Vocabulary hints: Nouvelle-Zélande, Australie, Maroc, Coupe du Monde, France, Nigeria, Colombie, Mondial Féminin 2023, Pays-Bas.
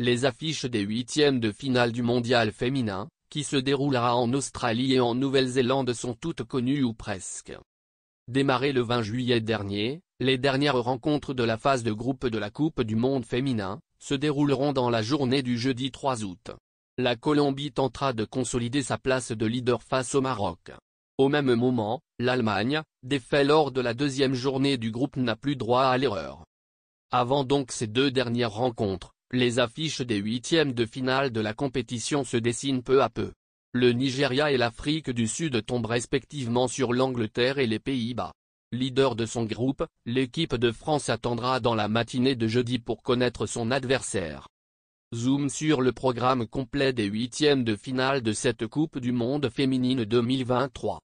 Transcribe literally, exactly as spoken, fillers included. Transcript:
les affiches des huitièmes de finale du Mondial féminin, qui se déroulera en Australie et en Nouvelle-Zélande sont toutes connues ou presque. Démarrées le vingt juillet dernier, les dernières rencontres de la phase de groupe de la Coupe du Monde féminin, se dérouleront dans la journée du jeudi trois août. La Colombie tentera de consolider sa place de leader face au Maroc. Au même moment, l'Allemagne, défaite lors de la deuxième journée du groupe n'a plus droit à l'erreur. Avant donc ces deux dernières rencontres, les affiches des huitièmes de finale de la compétition se dessinent peu à peu. Le Nigeria et l'Afrique du Sud tombent respectivement sur l'Angleterre et les Pays-Bas. Leader de son groupe, l'équipe de France attendra dans la matinée de jeudi pour connaître son adversaire. Zoom sur le programme complet des huitièmes de finale de cette Coupe du Monde féminine deux mille vingt-trois.